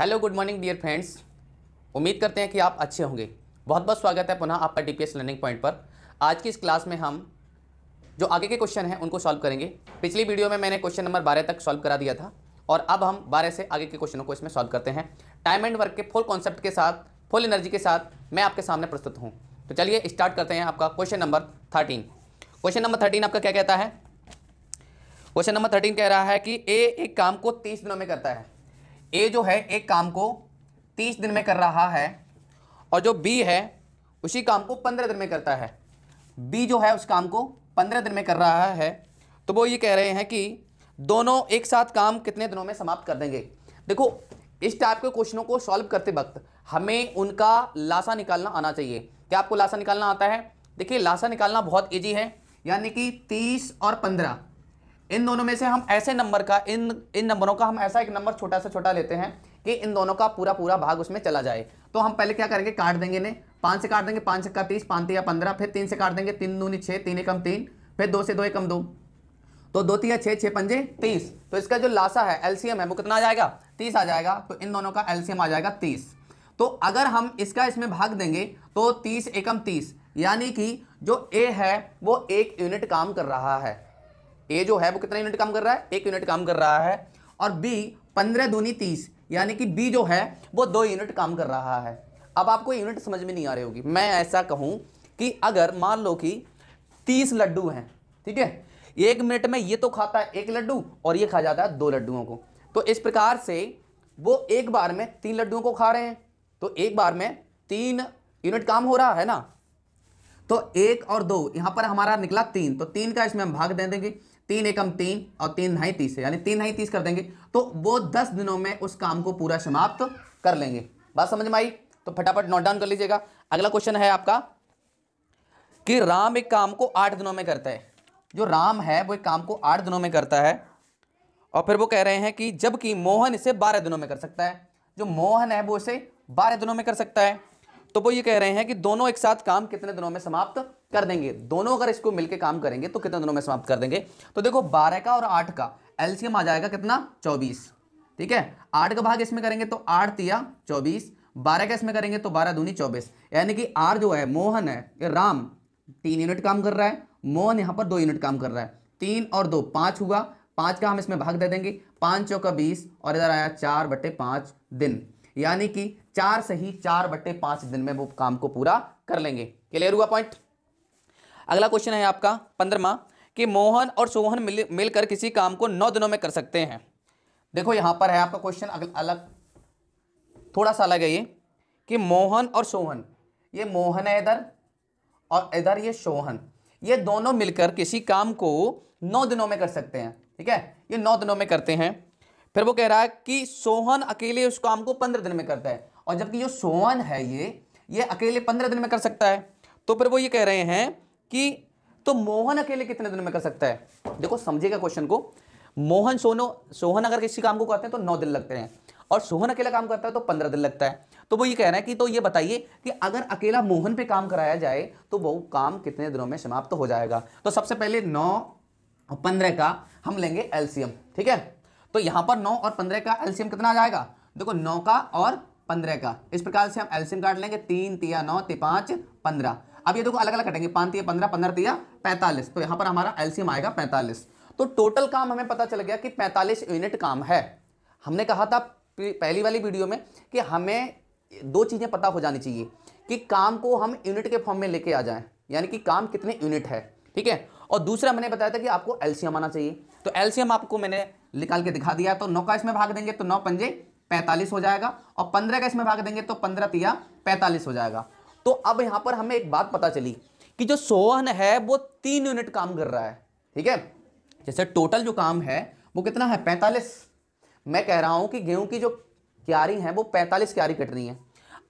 Hello good morning dear friends, उम्मीद करते हैं कि आप अच्छे होंगे। बहुत बहुत स्वागत है पुनः आपका डीपीएस लर्निंग पॉइंट पर। आज की इस क्लास में हम जो आगे के क्वेश्चन हैं उनको सॉल्व करेंगे। पिछली वीडियो में मैंने क्वेश्चन नंबर 12 तक सॉल्व करा दिया था और अब हम 12 से आगे के क्वेश्चनों को इसमें सॉल्व करते हैं। टाइम एंड वर्क के फुल कॉन्सेप्ट के साथ, फुल एनर्जी के साथ मैं आपके सामने प्रस्तुत हूँ। तो चलिए स्टार्ट करते हैं आपका क्वेश्चन नंबर 13। क्वेश्चन नंबर 13 आपका क्या कहता है? क्वेश्चन नंबर 13 कह रहा है कि ए एक काम को 30 दिनों में करता है। ए जो है एक काम को 30 दिन में कर रहा है और जो बी है उसी काम को 15 दिन में करता है। बी जो है उस काम को 15 दिन में कर रहा है, तो वो ये कह रहे हैं कि दोनों एक साथ काम कितने दिनों में समाप्त कर देंगे। देखो, इस टाइप के क्वेश्चनों को सॉल्व करते वक्त हमें उनका लासा निकालना आना चाहिए। क्या आपको लासा निकालना आता है? देखिए, लासा निकालना बहुत ईजी है, यानी कि 30 और 15 इन दोनों में से हम ऐसे नंबर का इन नंबरों का हम ऐसा एक नंबर छोटा से छोटा लेते हैं कि इन दोनों का पूरा भाग उसमें चला जाए। तो हम पहले क्या करेंगे, काट देंगे इन्हें। 5 से काट देंगे, 5 से 30, 5 या 15, फिर 3 से काट देंगे, 3 दूनी 6, 3 एकम 3, फिर 2 से 2 एकम 2, तो 2 3 या 6, 6 पंजे 30। तो इसका जो लासा है, एलसीएम है, वो कितना आ जाएगा? 30 आ जाएगा। तो इन दोनों का एलसीएम आ जाएगा 30। तो अगर हम इसका इसमें भाग देंगे तो 30 एकम 30, यानी कि जो ए है वो 1 यूनिट काम कर रहा है। ए जो है वो कितना यूनिट काम कर रहा है? 1 यूनिट काम कर रहा है। और बी 15 दूनी 30, यानी कि बी जो है वो 2 यूनिट काम कर रहा है। अब आपको यूनिट समझ में नहीं आ रही होगी। मैं ऐसा कहूँ कि अगर मान लो कि 30 लड्डू हैं, ठीक है, 1 मिनट में ये तो खाता है 1 लड्डू और ये खा जाता है 2 लड्डुओं को। तो इस प्रकार से वो एक बार में 3 लड्डुओं को खा रहे हैं, तो एक बार में 3 यूनिट काम हो रहा है ना। तो 1 और 2 यहाँ पर हमारा निकला 3, तो 3 का इसमें हम भाग दे देंगे। 3 एकम 3 और 3 ढाई 30 है, यानी 3 ढाई 30 कर देंगे। तो वो 10 दिनों में उस काम को पूरा समाप्त कर लेंगे। बात समझ में आई? तो फटाफट नोट डाउन कर लीजिएगा। अगला क्वेश्चन है आपका कि राम एक काम को 8 दिनों में करता है। जो राम है वो एक काम को 8 दिनों में करता है और फिर वो कह रहे हैं कि जबकि मोहन इसे 12 दिनों में कर सकता है। जो मोहन है वो इसे 12 दिनों में कर सकता है, तो वो ये कह रहे हैं कि दोनों एक साथ काम कितने दिनों में समाप्त कर देंगे। दोनों अगर इसको मिलकर काम करेंगे तो कितने दिनों में समाप्त कर देंगे? तो देखो, 12 का और 8 का एलसीएम आ जाएगा कितना? 24। ठीक है, 8 का भाग इसमें करेंगे तो 8 तिया 24, 12 का इसमें करेंगे तो 12 दूनी 24, यानी कि आर जो है, मोहन है, राम 3 यूनिट काम कर रहा है, मोहन यहाँ पर 2 यूनिट काम कर रहा है। 3 और 2 5 हुआ, 5 का हम इसमें भाग दे देंगे, 5 चौका 20 और इधर आया 4/5 दिन, यानी कि 4 से ही 4/5 दिन में वो काम को पूरा कर लेंगे। क्लियर हुआ पॉइंट? अगला क्वेश्चन है आपका 15वां कि मोहन और सोहन मिलकर किसी काम को 9 दिनों में कर सकते हैं। देखो, यहाँ पर है आपका क्वेश्चन अलग, थोड़ा सा अलग है ये कि मोहन और सोहन, ये मोहन है इधर और इधर ये सोहन, ये दोनों मिलकर किसी काम को 9 दिनों में कर सकते हैं। ठीक है, ये 9 दिनों में करते हैं। फिर वो कह रहा है कि सोहन अकेले उस काम को 15 दिन में करता है, और जबकि जो सोहन है ये अकेले 15 दिन में कर सकता है। तो फिर वो ये कह रहे हैं कि तो मोहन अकेले कितने दिन में कर सकता है? देखो, समझिएगा क्वेश्चन को। मोहन सोहन अगर किसी काम को करते हैं तो 9 दिन लगते हैं, और सोहन अकेला काम करता है तो 15 दिन लगता है। तो वो ये कह रहे हैं कि तो ये बताइए कि अगर अकेला मोहन पे काम कराया जाए तो वो काम कितने दिनों में समाप्त हो जाएगा। तो सबसे पहले 9 और 15 का हम लेंगे एलसीएम। ठीक है, तो यहाँ पर 9 और 15 का एलसीएम कितना आ जाएगा? देखो, 9 का और 15 का इस प्रकार से हम एलसीएम काट लेंगे। 3 तिया 9 ते 5 15। अब ये देखो, अलग अलग कटेंगे, 5 तिया 15, 15 तिया 45, तो यहाँ पर हमारा एलसीएम आएगा 45। तो टोटल काम हमें पता चल गया कि 45 यूनिट काम है। हमने कहा था पहली वाली वीडियो में कि हमें 2 चीज़ें पता हो जानी चाहिए कि काम को हम यूनिट के फॉर्म में लेके आ जाएं, यानी कि काम कितने यूनिट है। ठीक है, और दूसरा मैंने बताया था कि आपको एलसीएम आना चाहिए। तो एलसीएम आपको मैंने निकाल के दिखा दिया। तो 9 का इसमें भाग देंगे तो 9 पंजे 45 हो जाएगा, और 15 का इसमें भाग देंगे तो 15 तिया 45 हो जाएगा। तो अब यहाँ पर हमें एक बात पता चली कि जो सोहन है वो 3 यूनिट काम कर रहा है। ठीक है, जैसे टोटल जो काम है वो कितना है? 45। मैं कह रहा हूँ कि गेहूं की जो क्यारी है वो 45 क्यारी कट रही है।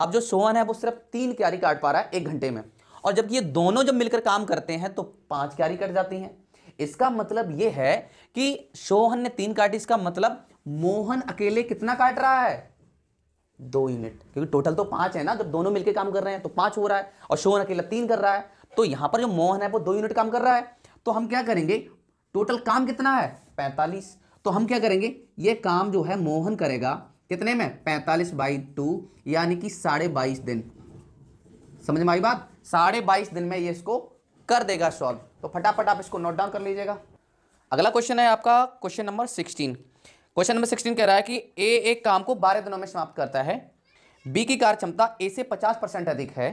अब जो सोहन है वो सिर्फ 3 क्यारी काट पा रहा है 1 घंटे में, और जबकि ये दोनों जब मिलकर काम करते हैं तो 5 क्यारी कट जाती हैं। इसका मतलब ये है कि सोहन ने 3 काटी, इसका मतलब मोहन अकेले कितना काट रहा है? 2 यूनिट, क्योंकि टोटल तो 5 है ना। जब दोनों मिलकर काम कर रहे हैं तो 5 हो रहा है, और सोहन अकेला 3 कर रहा है, तो यहाँ पर जो मोहन है वो 2 यूनिट काम कर रहा है। तो हम क्या करेंगे, टोटल काम कितना है? 45। तो हम क्या करेंगे, ये काम जो है मोहन करेगा कितने में 45/2 यानी कि 22.5 दिन। समझ में आई बात, 22.5 दिन में ये इसको कर देगा सॉल्व। तो फटाफट आप इसको नोट डाउन कर लीजिएगा। अगला क्वेश्चन है आपका क्वेश्चन नंबर 16। क्वेश्चन नंबर 16 कह रहा है कि ए एक काम को 12 दिनों में समाप्त करता है, बी की कार्य क्षमता ए से 50% अधिक है,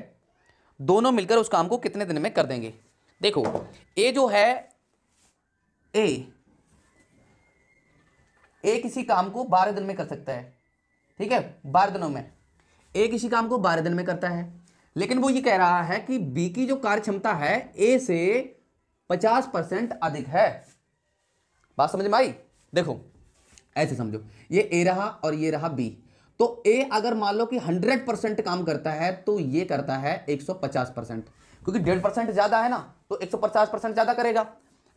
दोनों मिलकर उस काम को कितने दिन में कर देंगे। देखो ए जो है ए किसी काम को 12 दिन में कर सकता है, ठीक है 12 दिनों में ए किसी काम को 12 दिन में करता है, लेकिन वो ये कह रहा है कि बी की जो कार्य क्षमता है ए से 50% अधिक है। बात समझ में आई। देखो ऐसे समझो ये ए रहा और ये रहा बी, तो ए अगर मान लो कि 100% काम करता है तो ये करता है 150%, क्योंकि 1.5% ज़्यादा है ना, तो 150% ज़्यादा करेगा।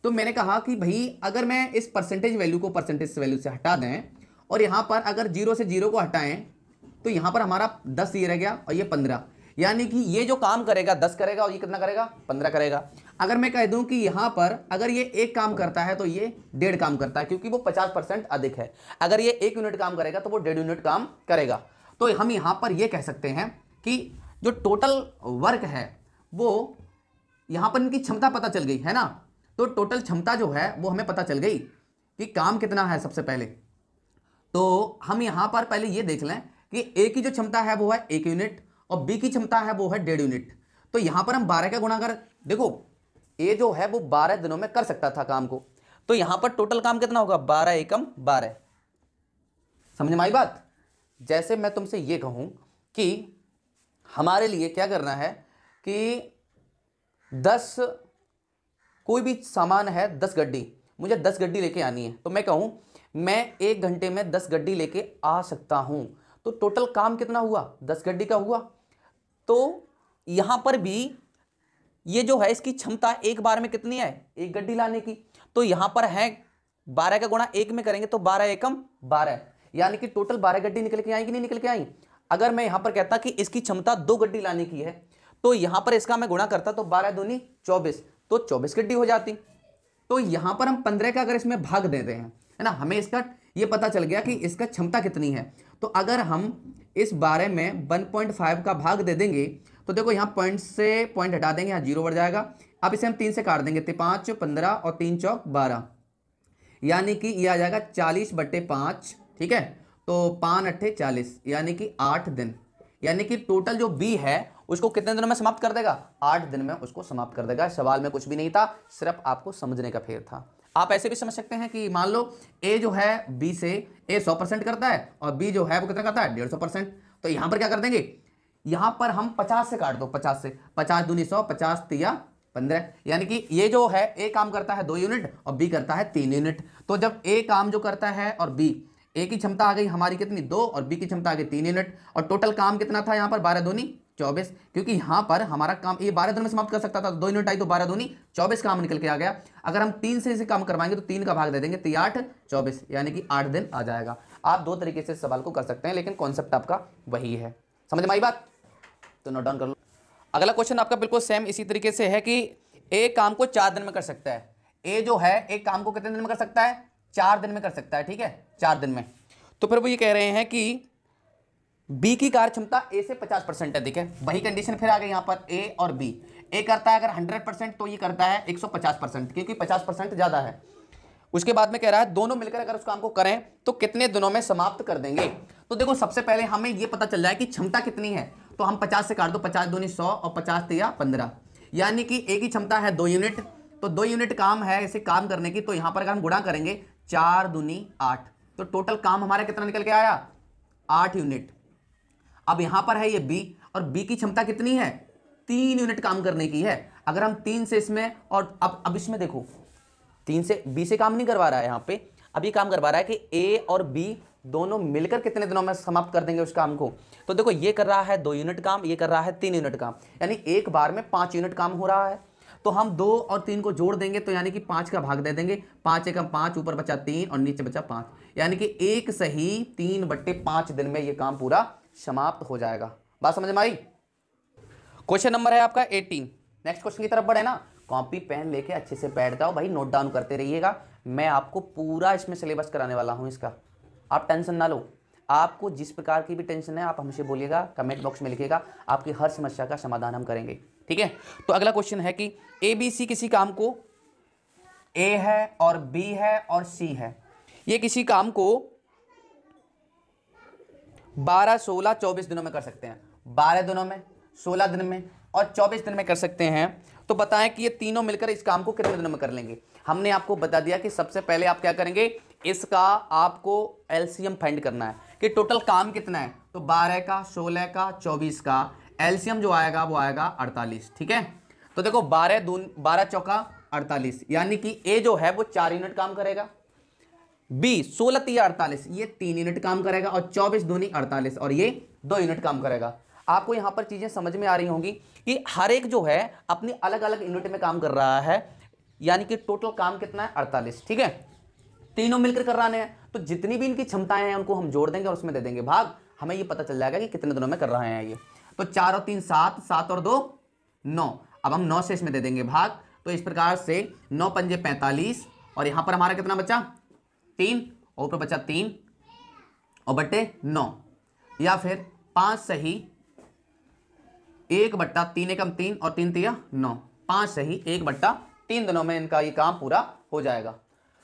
तो मैंने कहा कि भाई अगर मैं इस परसेंटेज वैल्यू को परसेंटेज वैल्यू से हटा दें और यहाँ पर अगर 0 से 0 को हटाएं तो यहाँ पर हमारा 10 ये रह गया और ये 15, यानी कि ये जो काम करेगा 10 करेगा और ये कितना करेगा 15 करेगा। अगर मैं कह दूं कि यहाँ पर अगर ये एक काम करता है तो ये 1.5 काम करता है, क्योंकि वो 50% अधिक है। अगर ये 1 यूनिट काम करेगा तो वो 1.5 यूनिट काम करेगा। तो हम यहाँ पर ये कह सकते हैं कि जो टोटल वर्क है वो यहाँ पर इनकी क्षमता पता चल गई है ना, तो टोटल क्षमता जो है वो हमें पता चल गई कि काम कितना है। सबसे पहले तो हम यहाँ पर पहले ये देख लें कि ए की जो क्षमता है वो है 1 यूनिट और बी की क्षमता है वो है 1.5 यूनिट। तो यहाँ पर हम 12 का गुणा कर, देखो ए जो है वो 12 दिनों में कर सकता था काम को, तो यहाँ पर टोटल काम कितना होगा 12 एकम 12। समझ में आई बात। जैसे मैं तुमसे ये कहूँ कि हमारे लिए क्या करना है कि 10 कोई भी सामान है, 10 गड्डी, मुझे 10 गड्डी लेके आनी है, तो मैं कहूँ मैं 1 घंटे में 10 गड्डी लेके आ सकता हूँ। तो टोटल काम कितना हुआ 10 गड्डी का हुआ। तो यहाँ पर भी ये जो है इसकी क्षमता एक बार में कितनी है 1 गड्डी लाने की, तो यहाँ पर है 12 का गुणा 1 में करेंगे तो 12 एकम 12, यानी कि टोटल 12 गड्डी निकल के आई कि नहीं निकल के आई। अगर मैं यहाँ पर कहता कि इसकी क्षमता 2 गड्डी लाने की है तो यहाँ पर इसका मैं गुणा करता तो 12 दूनी 24, तो 24 गड्डी हो जाती। तो यहाँ पर हम 15 का अगर इसमें भाग देते हैं है ना, हमें इसका ये पता चल गया कि इसका क्षमता कितनी है। तो अगर हम इस 12 में 1.5 का भाग दे देंगे तो देखो यहाँ पॉइंट से पॉइंट हटा देंगे, यहाँ 0 बढ़ जाएगा। अब इसे हम 3 से काट देंगे, 5 15 और 3 चौक 12, यानी कि ये आ जाएगा 40/5, ठीक है। तो 5 अट्ठे 40 यानी कि 8 दिन, यानी कि टोटल जो बी है उसको कितने दिनों में समाप्त कर देगा 8 दिन में उसको समाप्त कर देगा। सवाल में कुछ भी नहीं था, सिर्फ आपको समझने का फेर था। आप ऐसे भी समझ सकते हैं कि मान लो ए जो है बी से, ए 100% करता है और बी जो है वो कितना करता है 150%, तो यहाँ पर क्या कर देंगे, यहाँ पर हम 50 से काट दो, 50 से 50 दूनी 100, 50 तिया 15, यानी कि ये जो है ए काम करता है 2 यूनिट और बी करता है 3 यूनिट। तो जब ए काम जो करता है और बी, ए की क्षमता आ गई हमारी कितनी 2 और बी की क्षमता आ गई 3 यूनिट, और टोटल काम कितना था यहाँ पर 12 दूनी 24, क्योंकि यहाँ पर हमारा काम ये 12 दिन में समाप्त कर सकता था, 2 यूनिट आई तो 12 दूनी 24 काम निकल के आ गया। अगर हम 3 से इसे काम करवाएंगे तो 3 का भाग दे देंगे 3 8 24, यानी कि 8 दिन आ जाएगा। आप 2 तरीके से सवाल को कर सकते हैं, लेकिन कॉन्सेप्ट आपका वही है। समझ में आई बात, तो नोट डाउन कर लो। अगला क्वेश्चन आपका बिल्कुल सेम इसी तरीके से है कि ए काम को 4 दिन में कर सकता है। ए जो है एक काम को कितने दिन में कर सकता है 4 दिन में कर सकता है, ठीक है 4 दिन में। तो फिर वो ये कह रहे हैं कि बी की कार्य क्षमता ए से 50% अधिक है। वही कंडीशन फिर आ गई यहाँ पर ए और बी। ए करता है अगर 100% तो ये करता है 150%, क्योंकि 50% ज़्यादा है। उसके बाद में कह रहा है दोनों मिलकर अगर उस काम को करें तो कितने दिनों में समाप्त कर देंगे। तो देखो सबसे पहले हमें ये पता चल जाए कि क्षमता कितनी है, तो हम 50 से काट दो, 50 दूनी 100 और 50 तिया 15, यानी कि ए की क्षमता है 2 यूनिट, तो 2 यूनिट काम है इसे काम करने की, तो यहाँ पर अगर हम गुणा करेंगे 4 दूनी 8, तो टोटल काम हमारा कितना निकल के आया 8 यूनिट। अब यहाँ पर है ये B और B की क्षमता कितनी है 3 यूनिट काम करने की है। अगर हम 3 से इसमें और अब इसमें देखो 3 से B से काम नहीं करवा रहा है यहाँ पे, अब ये काम करवा रहा है कि A और B दोनों मिलकर कितने दिनों में समाप्त कर देंगे उस काम को। तो देखो ये कर रहा है 2 यूनिट काम, ये कर रहा है 3 यूनिट काम, यानी एक बार में 5 यूनिट काम हो रहा है। तो हम 2 और 3 को जोड़ देंगे तो यानी कि 5 का भाग दे देंगे, 5 एकम 5, ऊपर बचा 3 और नीचे बचा 5, यानी कि 1 सही 3/5 दिन में ये काम पूरा समाप्त हो जाएगा। बात समझ में आई। क्वेश्चन नंबर है आपका 18। नेक्स्ट क्वेश्चन की तरफ बढ़े ना, कॉपी पेन लेके अच्छे से बैठ जाओ भाई, नोट डाउन करते रहिएगा। मैं आपको पूरा इसमें सिलेबस कराने वाला हूँ इसका, आप टेंशन ना लो। आपको जिस प्रकार की भी टेंशन है आप हमसे बोलिएगा, कमेंट बॉक्स में लिखिएगा, आपकी हर समस्या का समाधान हम करेंगे। ठीक है, तो अगला क्वेश्चन है कि ए बी सी किसी काम को, ए है और बी है और सी है, ये किसी काम को 12, 16, 24 दिनों में कर सकते हैं, 12 दिनों में, 16 दिन में और 24 दिन में कर सकते हैं। तो बताएं कि ये तीनों मिलकर इस काम को कितने दिनों में कर लेंगे। हमने आपको बता दिया कि सबसे पहले आप क्या करेंगे, इसका आपको एलसीएम फाइंड करना है कि टोटल काम कितना है। तो 12 का, 16 का, 24 का एलसीएम जो आएगा वो आएगा 48। ठीक है, तो देखो 12 दून 12 चौका 48, यानी कि ए जो है वो 4 यूनिट काम करेगा, बी 16 × 3 = 48 ये 3 यूनिट काम करेगा, और 24 दूनी 48 और ये 2 यूनिट काम करेगा। आपको यहाँ पर चीज़ें समझ में आ रही होंगी कि हर एक जो है अपनी अलग अलग यूनिट में काम कर रहा है, यानी कि टोटल काम कितना है 48। ठीक है, तीनों मिलकर कराने हैं, तो जितनी भी इनकी क्षमताएं हैं उनको हम जोड़ देंगे और उसमें दे देंगे भाग, हमें ये पता चल जाएगा कि कितने दिनों में कर रहे हैं ये। तो 4 और 3 7, 7 और 2 9, अब हम 9 से इसमें दे देंगे भाग। तो इस प्रकार से 9 पंजे 45 और यहाँ पर हमारा कितना बचा 3 और ऊपर बचा 3 और बटे 9, या फिर 5 सही 1 बट्टा 3 एकम 3 और 3 तिया 9 5 सही 1 बट्टा 3 दिनों में इनका ये काम पूरा हो जाएगा।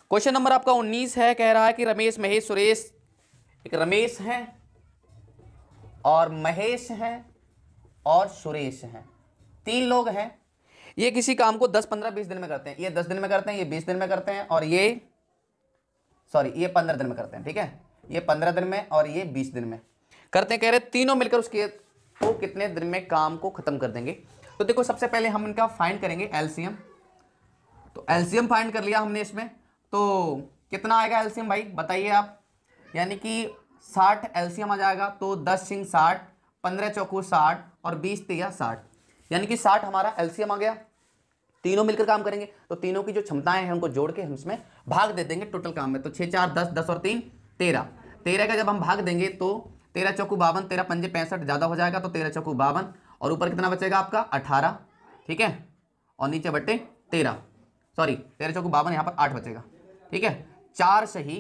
क्वेश्चन नंबर आपका 19 है, कह रहा है कि रमेश, महेश, सुरेश, एक रमेश हैं और महेश हैं और सुरेश हैं, 3 लोग हैं। ये किसी काम को 10, 15, 20 दिन में करते हैं, ये 10 दिन में करते हैं, ये 20 दिन में करते हैं, और ये ये 15 दिन में करते हैं। ठीक है, ये 15 दिन में और ये 20 दिन में करते हैं। कह रहे तीनों मिलकर उसके वो कितने दिन में काम को खत्म कर देंगे। तो देखो सबसे पहले हम इनका फाइंड करेंगे एलसीएम। तो एलसीएम फाइंड कर लिया हमने इसमें, तो कितना आएगा एलसीएम भाई बताइए आप, यानी कि 60 एलसीएम आ जाएगा। तो 10 × 60, 15 चौकू 60 और 20 तिया 60, यानी कि 60 हमारा एलसीएम आ गया। तीनों मिलकर काम करेंगे तो तीनों की जो क्षमताएं हैं उनको जोड़ के हम इसमें भाग दे देंगे टोटल काम में। तो 6 4 10 10 और 3 13, 13 का जब हम भाग देंगे तो 13 चौकू 52, 13 पंजे 65 ज़्यादा हो जाएगा, तो 13 चौकू 52 और ऊपर कितना बचेगा आपका 18। ठीक है, और नीचे बटे 13 चौकू 52 यहाँ पर 8 बचेगा। ठीक है, 4 सही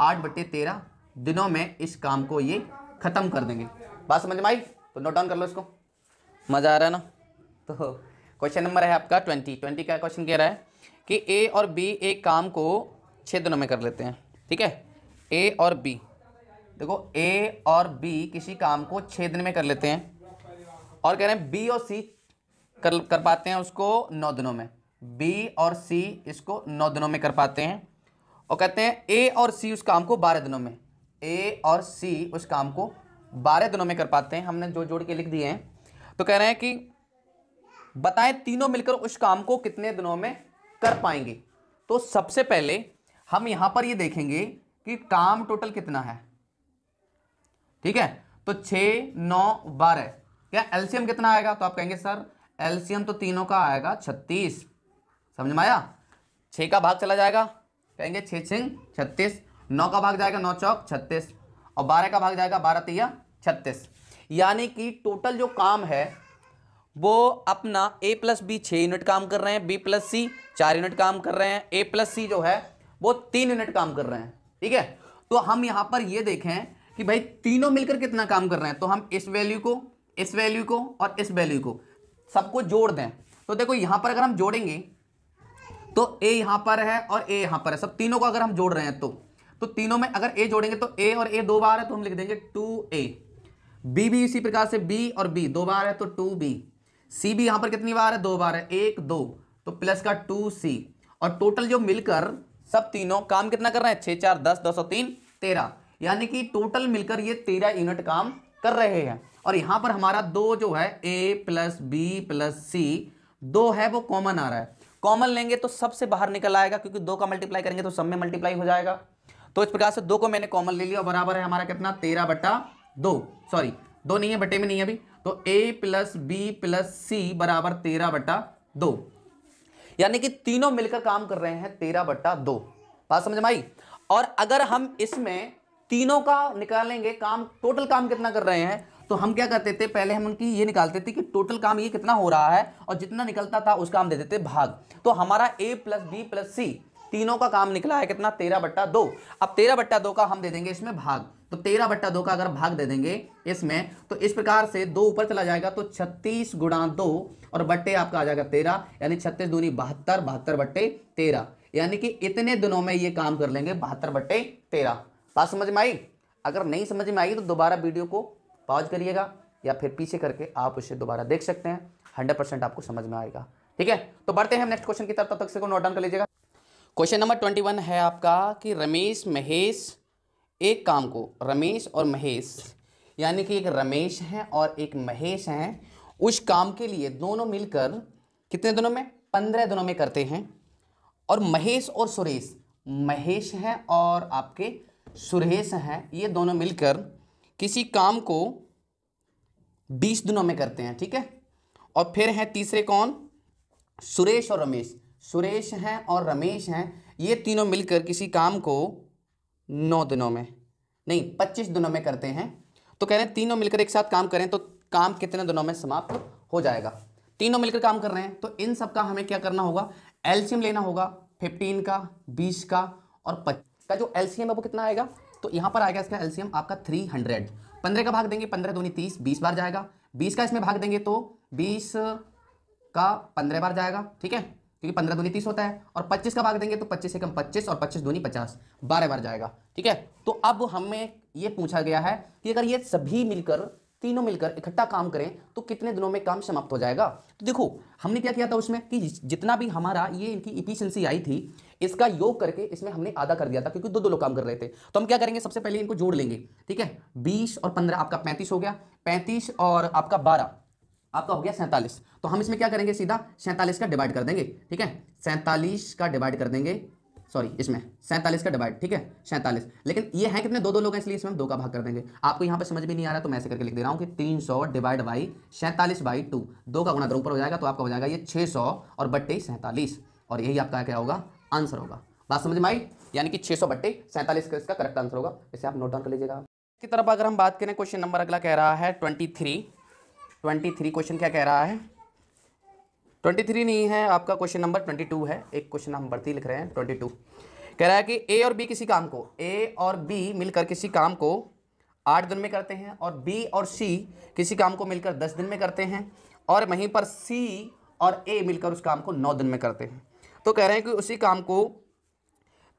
8 बटे 13 दिनों में इस काम को ये ख़त्म कर देंगे। बात समझ में आई, तो नोट डाउन कर लो इसको, मज़ा आ रहा है ना। तो क्वेश्चन नंबर है आपका 20 का क्वेश्चन कह रहा है कि ए और बी एक काम को 6 दिनों में कर लेते हैं। ठीक है, ए और बी, देखो ए और बी किसी काम को 6 दिन में कर लेते हैं, और कह रहे हैं बी और सी कर पाते हैं उसको 9 दिनों में, बी और सी इसको 9 दिनों में कर पाते हैं, और कहते हैं ए और सी उस काम को 12 दिनों में, ए और सी उस काम को 12 दिनों में कर पाते हैं। हमने जो जोड़ के लिख दिए हैं। तो कह रहे हैं कि बताएं तीनों मिलकर उस काम को कितने दिनों में कर पाएंगे। तो सबसे पहले हम यहाँ पर ये देखेंगे कि काम टोटल कितना है। ठीक है, तो 6 9 12, क्या एलसीएम कितना आएगा? तो आप कहेंगे सर एलसीएम तो तीनों का आएगा 36। समझ में आया, 6 का भाग चला जाएगा, कहेंगे 6 6 36, 9 का भाग जाएगा 9 चौक 36 और 12 का भाग जाएगा 12 तिया 36, यानी कि टोटल जो काम है वो अपना A + B 6 यूनिट काम कर रहे हैं, B + C 4 यूनिट काम कर रहे हैं, A + C जो है वो 3 यूनिट काम कर रहे हैं। ठीक है, तो हम यहाँ पर ये देखें कि भाई तीनों मिलकर कितना काम कर रहे हैं। तो हम इस वैल्यू को, इस वैल्यू को और इस वैल्यू को सबको जोड़ दें। तो देखो यहाँ पर अगर हम जोड़ेंगे तो A यहाँ पर है और A यहाँ पर है, सब तीनों को अगर हम जोड़ रहे हैं तो तीनों में अगर A जोड़ेंगे तो A और A 2 बार है तो हम लिख देंगे 2A, B भी इसी प्रकार से B और B 2 बार है तो 2B, सी भी यहाँ पर कितनी बार है 2 बार है 1 2, तो प्लस का 2C, और टोटल जो मिलकर सब तीनों काम कितना कर रहे हैं 6 4 10 10 और 3 13, यानी कि टोटल मिलकर ये 13 यूनिट काम कर रहे हैं। और यहाँ पर हमारा 2 जो है A + B + C 2 है वो कॉमन आ रहा है, कॉमन लेंगे तो सबसे बाहर निकल आएगा, क्योंकि 2 का मल्टीप्लाई करेंगे तो सब में मल्टीप्लाई हो जाएगा। तो इस प्रकार से 2 को मैंने कॉमन ले लिया, बराबर है हमारा कितना 13 बटा 2 नहीं है, बटे में नहीं है अभी, तो A + B + C बराबर 13 बटा 2, यानी कि तीनों मिलकर काम कर रहे हैं 13 बटा 2। बात समझ में आई। और अगर हम इसमें तीनों का निकालेंगे काम, टोटल काम कितना कर रहे हैं, तो हम क्या करते थे, पहले हम उनकी ये निकालते थे कि टोटल काम ये कितना हो रहा है, और जितना निकलता था उसका हम देते थे भाग। तो हमारा A + B + C तीनों का काम निकला है कितना 13 बटा 2। अब 13 बटा 2 का हम दे देंगे इसमें भाग, तो 13/2 का अगर भाग दे देंगे इसमें तो इस प्रकार से 2 ऊपर चला जाएगा तो 36 गुणा 2 और बट्टे आपका आ जाएगा 13, यानी 36 दूनी 72, 72/13, यानी कि इतने दिनों में ये काम कर लेंगे 72/13। बात समझ में आई? अगर नहीं समझ में आई तो दोबारा वीडियो को पॉज करिएगा या फिर पीछे करके आप उसे दोबारा देख सकते हैं, 100% आपको समझ में आएगा। ठीक है, तो बढ़ते हैं नेक्स्ट क्वेश्चन की तरफ, तब तक से को नोट डाउन कर लीजिएगा। क्वेश्चन नंबर 21 है आपका कि रमेश महेश एक काम को, रमेश और महेश यानी कि एक रमेश हैं और एक महेश हैं, उस काम के लिए दोनों मिलकर कितने दिनों में, 15 दिनों में करते हैं। और महेश और सुरेश, महेश हैं और आपके सुरेश हैं, ये दोनों मिलकर किसी काम को 20 दिनों में करते हैं। ठीक है, और फिर हैं तीसरे कौन, सुरेश और रमेश, सुरेश हैं और रमेश हैं, ये तीनों मिलकर किसी काम को 25 दिनों में करते हैं। तो कह रहे हैं तीनों मिलकर एक साथ काम करें तो काम कितने दिनों में समाप्त हो जाएगा। तीनों मिलकर काम कर रहे हैं तो इन सब का हमें क्या करना होगा, एलसीएम लेना होगा, 15 का, 20 का और 25 का। जो एलसीएम है वो कितना आएगा, तो यहाँ पर आएगा इसका एलसीएम आपका 300। 15 का भाग देंगे, 15 दूनी 30, 20 बार जाएगा। 20 का इसमें भाग देंगे तो 20 का 15 बार जाएगा, ठीक है, क्योंकि 15 दूनी 30 होता है। और 25 का भाग देंगे तो 25 से कम 25 और 25 दूनी 50, 12 बार जाएगा। ठीक है, तो अब हमें ये पूछा गया है कि अगर ये सभी मिलकर, तीनों मिलकर इकट्ठा काम करें तो कितने दिनों में काम समाप्त हो जाएगा। तो देखो हमने क्या किया था उसमें कि जितना भी हमारा ये इनकी इफिशियंसी आई थी इसका योग करके इसमें हमने आधा कर दिया था, क्योंकि दो लोग काम कर रहे थे। तो हम क्या करेंगे, सबसे पहले इनको जोड़ लेंगे। ठीक है, 20 और 15 आपका 35 हो गया, 35 और आपका 12 आपका हो गया 47। तो हम इसमें क्या करेंगे, सीधा 47 का डिवाइड कर देंगे। ठीक है, 47 का डिवाइड कर देंगे, सॉरी इसमें 47 का डिवाइड, ठीक है 47, लेकिन ये है कितने, दो लोग हैं, इसलिए इसमें हम 2 का भाग कर देंगे। आपको यहाँ पे समझ भी नहीं आ रहा तो मैं ऐसे करके लिख दे रहा हूँ कि 300 डिवाइड बाई 47 बाई 2, 2 का गुणा दो ऊपर हो जाएगा तो आपका हो जाएगा ये 600 और बट्टे 47, और यही आपका क्या होगा, आंसर होगा। बात समझ में आई, यानी कि 600/47 इसका करेक्ट आंसर होगा। इसे आप नोट डाउन कर लीजिएगा। की तरफ अगर हम बात करें, क्वेश्चन नंबर अगला कह रहा है 23। क्वेश्चन क्या कह रहा है, 23 नहीं है आपका, क्वेश्चन नंबर 22 है, एक क्वेश्चन हम बढ़ती लिख रहे हैं 22। कह रहा है कि ए और बी किसी काम को, ए और बी मिलकर किसी काम को 8 दिन में करते हैं, और बी और सी किसी काम को मिलकर 10 दिन में करते हैं, और वहीं पर सी और ए मिलकर उस काम को 9 दिन में करते हैं। तो कह रहे हैं कि उसी काम को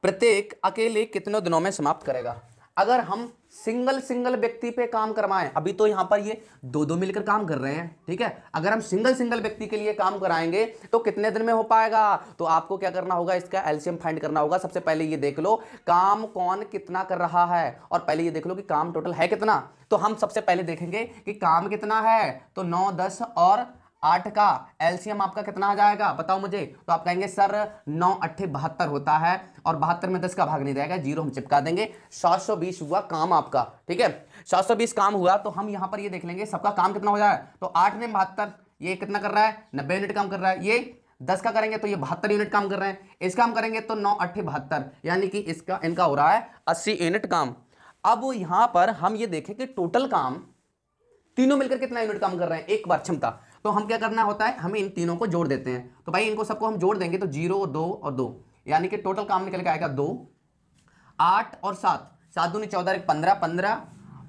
प्रत्येक अकेले कितने दिनों में समाप्त करेगा। अगर हम सिंगल व्यक्ति पे काम करवाएं, अभी तो यहाँ पर ये 2 मिलकर काम कर रहे हैं, ठीक है, अगर हम सिंगल व्यक्ति के लिए काम कराएंगे तो कितने दिन में हो पाएगा। तो आपको क्या करना होगा, इसका एलसीएम फाइंड करना होगा। सबसे पहले ये देख लो काम कौन कितना कर रहा है, और पहले ये देख लो कि काम टोटल है कितना। तो हम सबसे पहले देखेंगे कि काम कितना है, तो 9, 10 और 8 का एलसीएम आपका कितना आ जाएगा, बताओ मुझे। तो आप कहेंगे सर 9 अट्ठे 72 होता है, और 72 में 10 का भाग नहीं रहेगा, 0 हम चिपका देंगे, 720 हुआ काम आपका। ठीक है, 720 काम हुआ। तो हम यहाँ पर ये देख लेंगे सबका काम कितना हो जाए, तो 8 में 72, ये कितना कर रहा है, 90 यूनिट काम कर रहा है। ये 10 का करेंगे तो ये 72 यूनिट काम कर रहे हैं। इसका हम करेंगे तो 9 अट्ठे 72, यानी कि इसका इनका हो रहा है 80 यूनिट काम। अब यहाँ पर हम ये देखें कि टोटल काम तीनों मिलकर कितना यूनिट काम कर रहे हैं एक बार, क्षमता। तो हम क्या करना होता है, हमें इन तीनों को जोड़ देते हैं। तो भाई इनको सबको हम जोड़ देंगे तो 0, 2 और 2, यानी कि टोटल काम निकल के आएगा 2, 8 और 7, 7 दूनी 14 15,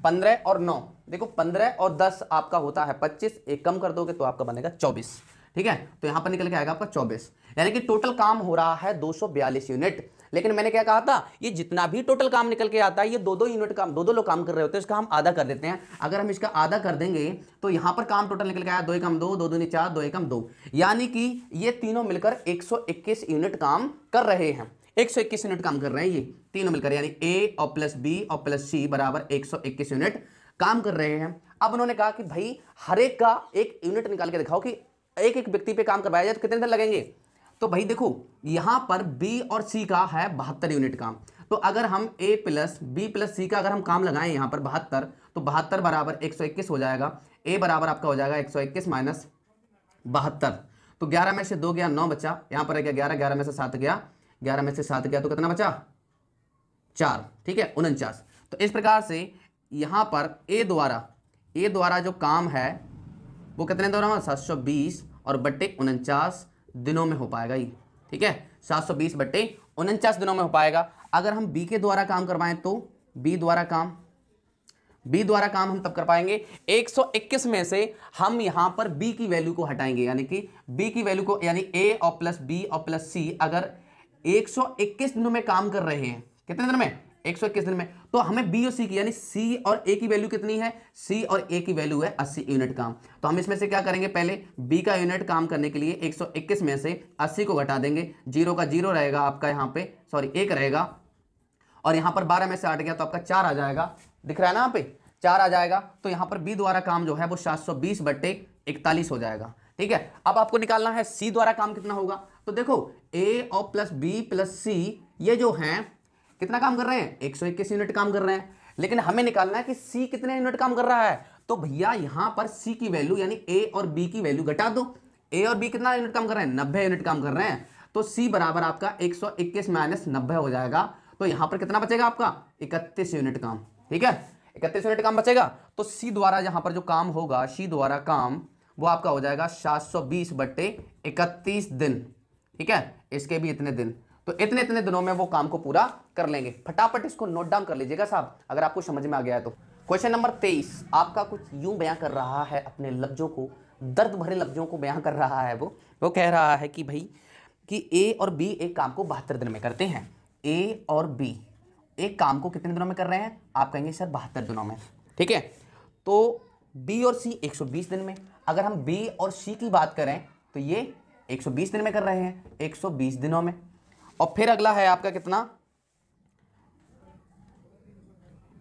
15 और 9, देखो 15 और 10 आपका होता है 25, एक कम कर दोगे तो आपका बनेगा 24। ठीक है, तो यहाँ पर निकल के आएगा आपका 24, यानी कि टोटल काम हो रहा है 242 यूनिट। लेकिन मैंने क्या कहा था, ये जितना भी टोटल काम निकल के आता है ये 2 यूनिट काम, 2 लोग काम कर रहे होते हैं, इसका हम आधा कर देते हैं। अगर हम इसका आधा कर देंगे तो यहाँ पर काम टोटल निकल के आया 2 एकम 2, 2 दूनी 4, 2 एकम 2, यानी कि ये तीनों मिलकर 121 यूनिट काम कर रहे हैं, 121 यूनिट काम कर रहे हैं ये तीनों मिलकर, यानी ए और प्लस बी और प्लस सी बराबर 121 यूनिट काम कर रहे हैं। अब उन्होंने कहा कि भाई हर एक का 1 यूनिट निकाल के दिखाओ कि एक व्यक्ति पे काम करवाया जाए तो कितने दिन लगेंगे। तो भाई देखो यहाँ पर बी और सी का है 72 यूनिट काम, तो अगर हम A plus B plus C का अगर हम काम लगाएं यहाँ पर 72, तो 72 बराबर 121 हो जाएगा। ए बराबर आपका हो जाएगा 121 माइनस 72, तो 11 में से 2 गया 9 बचा, यहाँ पर गया 11, 11 में से 7 गया, 11 में से 7 गया तो कितना बचा 4, ठीक है 49। तो इस प्रकार से यहाँ पर ए द्वारा जो काम है वो कितने दिनों में 720 और बट्टे 49 दिनों में हो पाएगा ये। ठीक है, 720 बट्टे 49 दिनों में हो पाएगा। अगर हम बी के द्वारा काम करवाएं तो बी द्वारा काम बी द्वारा काम हम तब कर पाएंगे 121 में से हम यहां पर बी की वैल्यू को हटाएंगे, यानी कि बी की वैल्यू को, यानी ए और प्लस बी और प्लस सी अगर 121 दिनों में काम कर रहे हैं, कितने दिन में, 121 दिन में, तो हमें बी और सी की, यानी सी और ए की वैल्यू कितनी है, सी और ए की वैल्यू है 80 यूनिट काम। तो हम इसमें से क्या करेंगे, पहले बी का यूनिट काम करने के लिए 121 में से 80 को घटा देंगे, जीरो का जीरो रहेगा आपका यहाँ पे, सॉरी एक रहेगा, और यहाँ पर 12 में से 8 गया तो आपका 4 आ जाएगा, दिख रहा है ना यहाँ पे 4 आ जाएगा। तो यहाँ पर बी द्वारा काम जो है वो 720/41 हो जाएगा, ठीक है। अब आपको निकालना है सी द्वारा काम कितना होगा, तो देखो ए और प्लस बी प्लस सी ये जो हैं कितना काम कर रहे हैं, 121 यूनिट काम कर रहे हैं, लेकिन हमें निकालना है कि सी कितने यूनिट काम कर रहा है। तो भैया यहां पर सी की वैल्यू यानी ए और बी की वैल्यू घटा दो, ए और बी कितना यूनिट काम कर रहे हैं, 90 यूनिट काम कर रहे हैं, तो सी बराबर आपका 121 - 90 हो जाएगा। तो यहां पर कितना बचेगा आपका 31 यूनिट काम, ठीक है, 31 यूनिट काम बचेगा। तो सी द्वारा यहां पर जो काम होगा, सी द्वारा काम वो आपका हो जाएगा 720/31 दिन, ठीक है, इसके भी इतने दिन, तो इतने इतने दिनों में वो काम को पूरा कर लेंगे। फटाफट इसको नोट डाउन कर लीजिएगा साहब, अगर आपको समझ में आ गया है तो। क्वेश्चन नंबर 23 आपका कुछ यूं बयां कर रहा है, अपने लफ्जों को, दर्द भरे लफ्जों को बयां कर रहा है। वो कह रहा है कि भाई कि ए और बी एक काम को 72 दिन में करते हैं, ए और बी एक काम को कितने दिनों में कर रहे हैं, आप कहेंगे सर 72 दिनों में, ठीक है। तो बी और सी 120 दिन में, अगर हम बी और सी की बात करें तो ये 120 दिन में कर रहे हैं, 120 दिनों में। और फिर अगला है आपका कितना,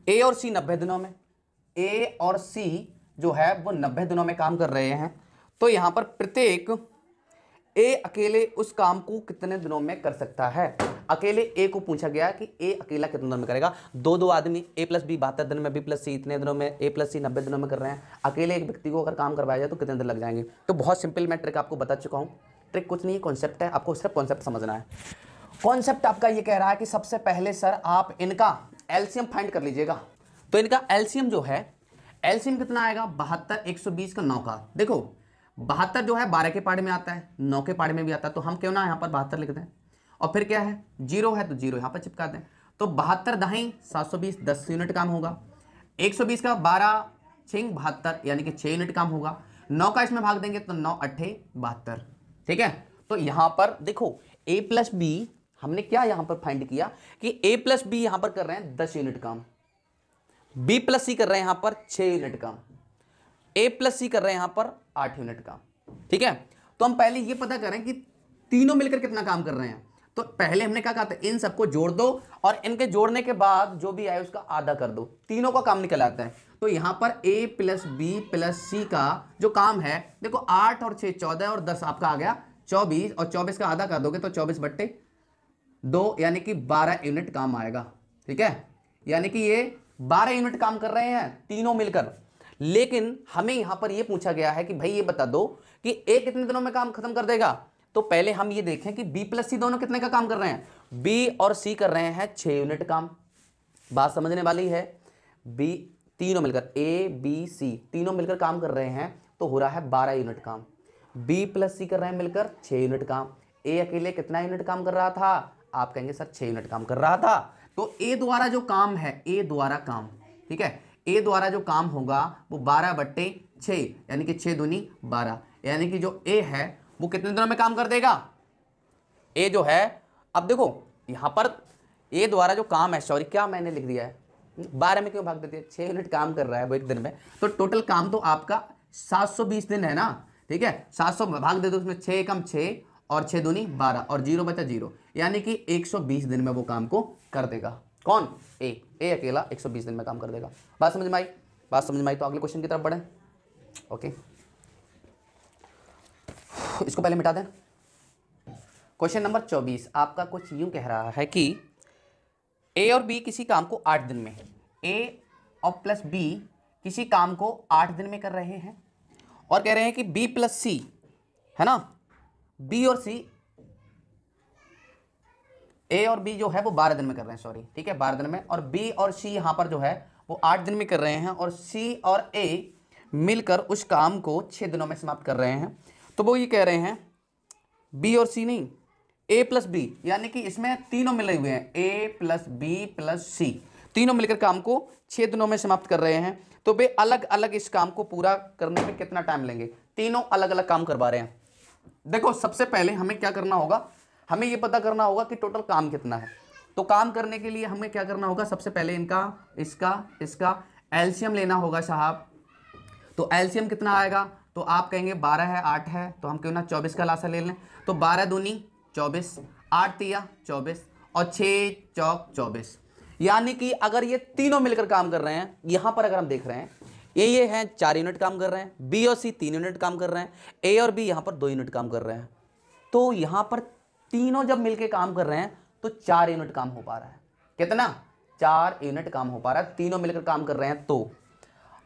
ए और सी 90 दिनों में, ए और सी जो है वो 90 दिनों में काम कर रहे हैं। तो यहां पर प्रत्येक ए अकेले उस काम को कितने दिनों में कर सकता है, अकेले ए को पूछा गया कि ए अकेला कितने दिनों में करेगा। दो दो आदमी ए प्लस बी 72 दिन में, बी प्लस सी इतने दिनों में, ए प्लस सी 90 दिनों में कर रहे हैं, अकेले एक व्यक्ति को अगर काम करवाया जाए तो कितने दिन लग जाएंगे। तो बहुत सिंपल मैं ट्रिक आपको बता चुका हूँ, ट्रिक कुछ नहीं है, कॉन्सेप्ट है, आपको सिर्फ कॉन्सेप्ट समझना है। कॉन्सेप्ट आपका ये कह रहा है कि सबसे पहले सर आप इनका एलसीएम फाइंड कर लीजिएगा। तो इनका एलसीएम जो है, एलसीएम कितना आएगा 72 120 का 9 का, देखो 72 जो है 12 के पाड़े में आता है, 9 के पाड़े में भी आता है, तो हम क्यों ना यहाँ पर 72 लिख दें, और फिर क्या है जीरो है तो जीरो यहाँ पर चिपका दें। तो 72 - 720 10 यूनिट काम होगा, 120 का 12 - 72 यानी कि 6 यूनिट काम होगा, 9 का इसमें भाग देंगे तो 9 - 8 = 72, ठीक है। तो यहाँ पर देखो ए प्लस बी हमने क्या यहां पर फाइंड किया कि ए प्लस बी यहां पर कर रहे हैं 10 यूनिट काम, बी प्लस सी कर रहे हैं यहां पर 6 यूनिट काम, ए प्लस सी कर रहे हैं यहां पर 8 यूनिट काम, ठीक है। तो हम पहले ये पता करें कि तीनों मिलकर कितना काम कर रहे हैं। तो पहले हमने क्या कहा था, इन सबको जोड़ दो और इनके जोड़ने के बाद जो भी आए उसका आधा कर दो, तीनों का काम निकल आता है। तो यहां पर A plus B plus C का जो काम है देखो 8 और 6 14 और 10 आपका आ गया 24, और 24 का आधा कर दोगे तो 24/2 यानी कि 12 यूनिट काम आएगा, ठीक है। यानी कि ये 12 यूनिट काम कर रहे हैं तीनों मिलकर, लेकिन हमें यहाँ पर ये पूछा गया है कि भाई ये बता दो कि ए कितने दिनों में काम खत्म कर देगा। तो पहले हम ये देखें कि बी प्लस सी दोनों कितने का काम कर रहे हैं, बी और सी कर रहे हैं 6 यूनिट काम, बात समझने वाली है। बी तीनों मिलकर, ए बी सी तीनों मिलकर काम कर रहे हैं तो हो रहा है 12 यूनिट काम, बी प्लस सी कर रहे हैं मिलकर 6 यूनिट काम, ए अकेले कितना यूनिट काम कर रहा था, आप कहेंगे सर 6 यूनिट काम कर रहा था। तो ए द्वारा जो काम है, ए द्वारा काम, ठीक है, ए द्वारा जो काम होगा वो 12/6 यानी कि 6 दूनी 12, यानी कि जो ए है वो कितने दिनों में काम कर देगा। ए जो है, अब देखो यहाँ पर ए द्वारा जो काम है, सॉरी क्या मैंने लिख दिया है, 12 में क्यों भाग देते हैं, 6 यूनिट काम कर रहा है वो एक दिन में, तो टोटल काम तो आपका 720 दिन है ना, ठीक है। 700 भाग दे दो, उसमें 6 कम 6 और 6 दूनी 12 और 0 बचा 0, यानी कि 120 दिन में वो काम को कर देगा। कौन, ए अकेला 120 दिन में काम कर देगा। बात समझ में आई, बात समझ में आई तो अगले क्वेश्चन की तरफ बढ़ें। ओके, इसको पहले मिटा दें। क्वेश्चन नंबर 24 आपका कुछ यूं कह रहा है कि ए और बी किसी काम को 8 दिन में, ए और प्लस बी किसी काम को 8 दिन में कर रहे हैं, और कह रहे हैं कि बी प्लस सी है ना, बी और सी, ए और बी जो है वो 12 दिन में कर रहे हैं, सॉरी ठीक है 12 दिन में, और बी और सी यहाँ पर जो है वो 8 दिन में कर रहे हैं, और सी और ए मिलकर उस काम को 6 दिनों में समाप्त कर रहे हैं। तो वो ये कह रहे हैं बी और सी नहीं, ए प्लस बी, यानी कि इसमें तीनों मिले हुए हैं, A plus B plus C, तीनों मिलकर काम को 6 दिनों में समाप्त कर रहे हैं, तो वे अलग अलग इस काम को पूरा करने में कितना टाइम लेंगे। तीनों अलग अलग काम करवा रहे हैं। देखो सबसे पहले हमें क्या करना होगा, हमें ये पता करना होगा कि टोटल काम कितना है। तो काम करने के लिए हमें क्या करना होगा, सबसे पहले इनका इसका एलसीएम लेना होगा साहब। तो एलसीएम कितना आएगा, तो आप कहेंगे 12 है 8 है, तो हम क्यों ना 24 का लासा ले लें। तो 12 दूनी 24, 8 तिया 24 और 6 चौक 24। यानी कि अगर ये तीनों मिलकर काम कर रहे हैं, यहाँ पर अगर हम देख रहे हैं ये हैं 4 यूनिट काम कर रहे हैं, बी और सी 3 यूनिट काम कर रहे हैं, ए और बी यहाँ पर 2 यूनिट काम कर रहे हैं। तो यहाँ पर तीनों जब मिलकर काम कर रहे हैं तो 4 यूनिट काम हो पा रहा है। कितना, 4 यूनिट काम हो पा रहा है, तीनों मिलकर काम कर रहे हैं तो।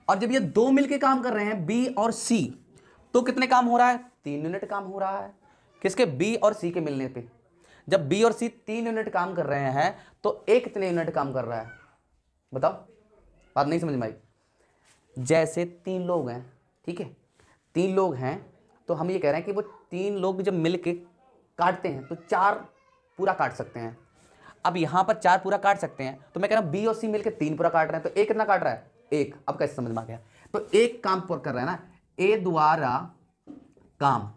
और जब ये 2 मिलकर काम कर रहे हैं बी और सी, तो कितने काम हो रहा है, 3 यूनिट काम हो रहा है। किसके, बी और सी के मिलने पे। जब बी और सी 3 यूनिट काम कर रहे हैं तो ए कितने यूनिट काम कर रहा है, बताओ। बात नहीं समझ में आई। जैसे 3 लोग हैं, ठीक है, 3 लोग हैं, तो हम ये कह रहे हैं कि वो 3 लोग जब मिलके काटते हैं तो 4 पूरा काट सकते हैं। अब यहाँ पर 4 पूरा काट सकते हैं, तो मैं कह रहा हूँ बी और सी मिलके 3 पूरा काट रहे हैं, तो ए कितना काट रहा है, 1। अब कैसे समझ में आ गया, तो 1 काम पूरा कर रहा है ना, ए द्वारा काम,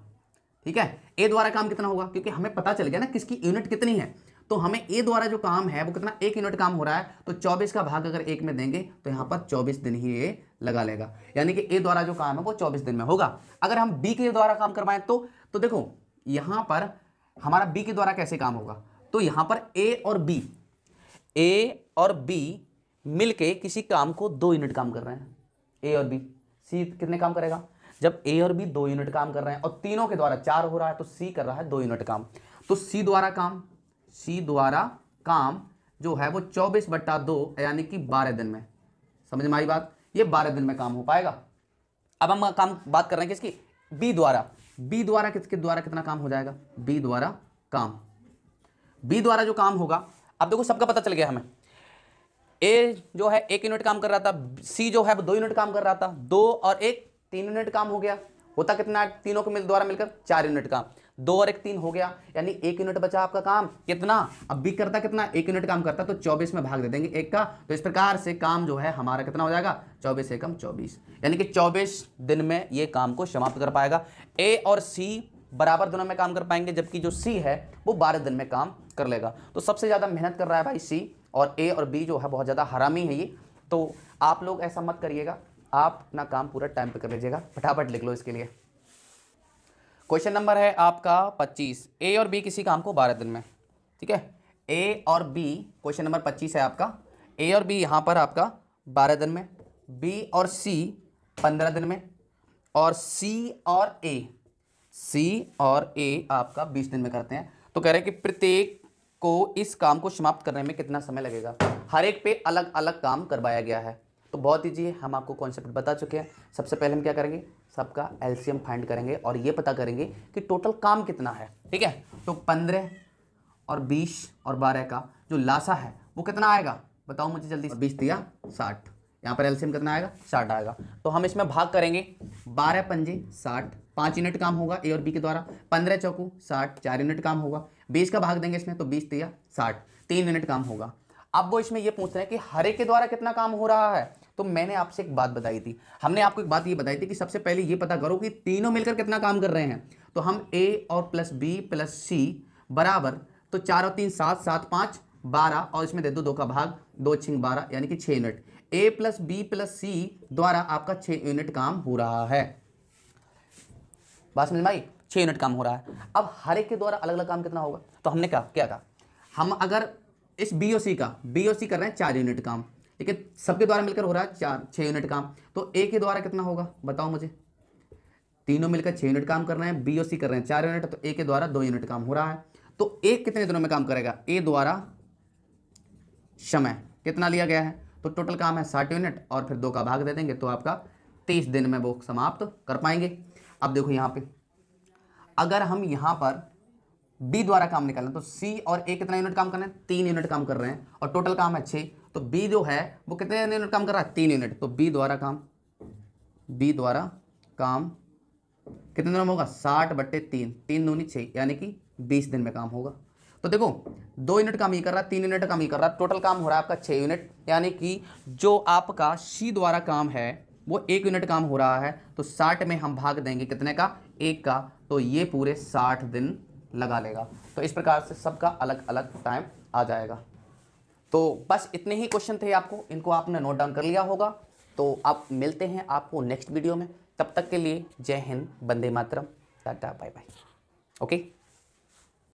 ठीक है। ए द्वारा काम कितना होगा, क्योंकि हमें पता चल गया ना किसकी यूनिट कितनी है, तो हमें ए द्वारा जो काम है वो कितना, 1 यूनिट काम हो रहा है। तो 24 का भाग अगर 1 में देंगे तो यहाँ पर 24 दिन ही ए लगा लेगा, यानी कि ए द्वारा जो काम है वो 24 दिन में होगा। अगर हम बी के द्वारा काम करवाएं तो देखो यहाँ पर हमारा बी के द्वारा कैसे काम होगा, तो यहाँ पर ए और बी मिलके किसी काम को 2 यूनिट काम कर रहे हैं। ए और बी, सी कितने काम करेगा, जब ए और बी 2 यूनिट काम कर रहे हैं और तीनों के द्वारा 4 हो रहा है, तो सी कर रहा है 2 यूनिट काम। तो सी द्वारा काम जो है वो 24/2 यानी कि 12 दिन में, समझ में आई बात, ये 12 दिन में काम हो पाएगा। अब हम बात कर रहे हैं किसकी, बी द्वारा किसके द्वारा कितना काम हो जाएगा, बी द्वारा जो काम होगा। अब देखो सबका पता चल गया हमें, ए जो है 1 यूनिट काम कर रहा था, सी जो है वो 2 यूनिट काम कर रहा था, 2 और 1 3 यूनिट काम हो गया। होता कितना, तीनों के द्वारा मिलकर 4 यूनिट काम, 2 और 1 3 हो गया, यानी 1 यूनिट बचा आपका काम कितना। अब बी करता कितना, 1 यूनिट काम करता, तो 24 में भाग दे देंगे 1 का, तो इस प्रकार से काम जो है हमारा कितना हो जाएगा, 24 एकम 24, यानी कि 24 दिन में ये काम को समाप्त कर पाएगा। ए और सी बराबर दोनों में काम कर पाएंगे, जबकि जो सी है वो 12 दिन में काम कर लेगा। तो सबसे ज़्यादा मेहनत कर रहा है भाई सी, और ए और बी जो है बहुत ज़्यादा हरामी है ये। तो आप लोग ऐसा मत करिएगा, आप अपना काम पूरा टाइम पे कर लीजिएगा। फटाफट लिख लो इसके लिए। क्वेश्चन नंबर है आपका 25, ए और बी किसी काम को 12 दिन में, ठीक है। ए और बी, क्वेश्चन नंबर 25 है आपका, ए और बी यहाँ पर आपका 12 दिन में, बी और सी 15 दिन में, और सी और ए आपका 20 दिन में करते हैं। तो कह रहे हैं कि प्रत्येक को इस काम को समाप्त करने में कितना समय लगेगा। हर एक पे अलग अलग काम करवाया गया है। तो बहुत ईजी, हम आपको कॉन्सेप्ट बता चुके हैं। सबसे पहले हम क्या करेंगे, सबका एलसीएम फाइंड करेंगे और ये पता करेंगे कि टोटल काम कितना है, ठीक है। तो 15 और 20 और 12 का जो लासा है वो कितना आएगा, बताओ मुझे जल्दी। 20 तिया 60, यहाँ पर एलसीएम कितना आएगा, 60 आएगा। तो हम इसमें भाग करेंगे, 12 पंजे 60, 5 यूनिट काम होगा ए और बी के द्वारा, 15 चौकू 60, 4 यूनिट काम होगा। 20 का भाग देंगे इसमें, तो 20 तिया 60, 3 यूनिट काम होगा। अब वो इसमें ये पूछ रहे हैं कि हर एक के द्वारा कितना काम हो रहा है। तो मैंने आपसे एक बात बताई थी, हमने आपको एक बात ये बताई थी कि सबसे पहले ये पता करो कि तीनों मिलकर कितना काम कर रहे हैं। तो हम ए और प्लस बी प्लस सी बराबर, तो 4 और 3 7 7 5 12, और इसमें दे दो 2 का भाग 2 छिंग 12, यानी कि 6 unit. A plus B plus C द्वारा आपका 6 यूनिट काम हो रहा है। बात समझ में आई, 6 यूनिट काम हो रहा है। अब हर एक के द्वारा अलग अलग काम कितना होगा, तो हमने कहा क्या था, हम अगर इस बी ओ सी कर रहे हैं 4 यूनिट काम, ठीक है, सबके द्वारा मिलकर हो रहा है 6 यूनिट काम। तो ए के द्वारा कितना होगा, बताओ मुझे। तीनों मिलकर 6 यूनिट काम कर रहे हैं, बी ओ सी कर रहे हैं 4 यूनिट, तो ए के द्वारा 2 यूनिट काम हो रहा है। तो ए कितने दिनों में काम करेगा, ए द्वारा समय कितना लिया गया है, तो टोटल काम है 60 यूनिट, और फिर 2 का भाग दे देंगे, तो आपका 30 दिन में वो समाप्त कर पाएंगे। अब देखो यहाँ पर, अगर हम यहाँ पर बी द्वारा काम निकालें, तो सी और ए कितना यूनिट काम कर रहे हैं, 3 यूनिट काम कर रहे हैं, और टोटल काम है 6। तो बी जो है वो कितने यूनिट काम कर रहा है, 3 यूनिट। तो बी द्वारा काम कितने दिन में होगा, 60/3, 3 दूनी 6, यानी कि 20 दिन में काम होगा। तो तो देखो 2 यूनिट काम ही कर रहा है, 3 यूनिट काम ही कर रहा है, टोटल काम हो रहा है आपका 6 यूनिट, यानी कि जो आपका सी द्वारा काम है वो 1 यूनिट काम हो रहा है, तो 60 में हम भाग देंगे कितने का, 1 का, तो ये पूरे 60 दिन लगा लेगा। तो इस प्रकार से सबका अलग अलग टाइम आ जाएगा। तो बस इतने ही क्वेश्चन थे आपको, इनको आपने नोट डाउन कर लिया होगा। तो आप मिलते हैं आपको नेक्स्ट वीडियो में, तब तक के लिए जय हिंद, वंदे मातरम, टाटा, बाय बाय, ओके।